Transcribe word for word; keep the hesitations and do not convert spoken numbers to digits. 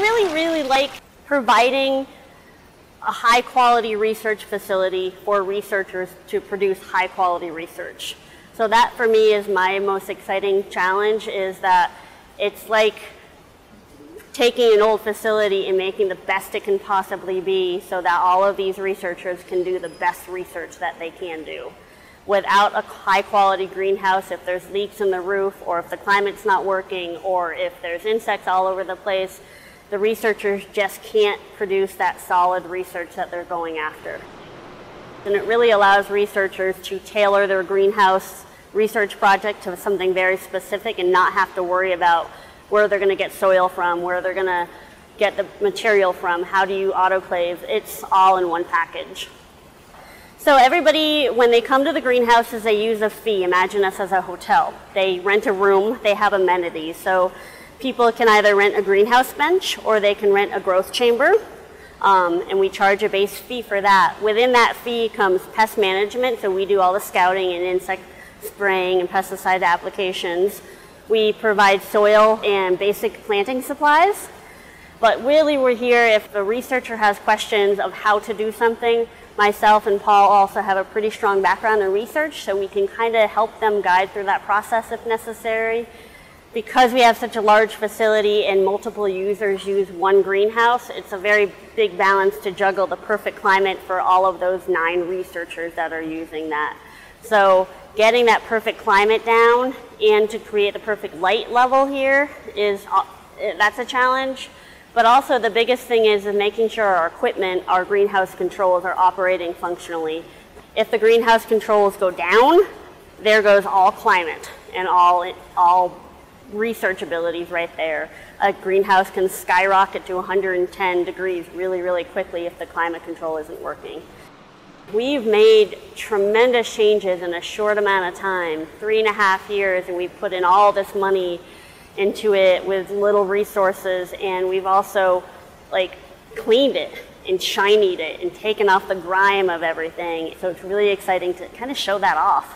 really, really like providing a high-quality research facility for researchers to produce high-quality research. So that, for me, is my most exciting challenge, is that it's like taking an old facility and making the best it can possibly be so that all of these researchers can do the best research that they can do. Without a high-quality greenhouse, if there's leaks in the roof, or if the climate's not working, or if there's insects all over the place, the researchers just can't produce that solid research that they're going after. And it really allows researchers to tailor their greenhouse research project to something very specific and not have to worry about where they're going to get soil from, where they're going to get the material from, how do you autoclave. It's all in one package. So everybody, when they come to the greenhouses, they use a fee. Imagine us as a hotel. They rent a room, they have amenities. So people can either rent a greenhouse bench or they can rent a growth chamber, um, and we charge a base fee for that. Within that fee comes pest management, so we do all the scouting and insect spraying and pesticide applications. We provide soil and basic planting supplies, but really we're here if the researcher has questions of how to do something. Myself and Paul also have a pretty strong background in research, so we can kind of help them guide through that process if necessary. Because we have such a large facility and multiple users use one greenhouse, it's a very big balance to juggle the perfect climate for all of those nine researchers that are using that. So getting that perfect climate down and to create the perfect light level here is, that's a challenge. But also the biggest thing is, is making sure our equipment, our greenhouse controls are operating functionally. If the greenhouse controls go down, there goes all climate and all, all research abilities right there. A greenhouse can skyrocket to one hundred ten degrees really, really quickly if the climate control isn't working. We've made tremendous changes in a short amount of time, three and a half years, and we've put in all this money into it with little resources, and we've also like cleaned it and shinied it and taken off the grime of everything. So it's really exciting to kind of show that off.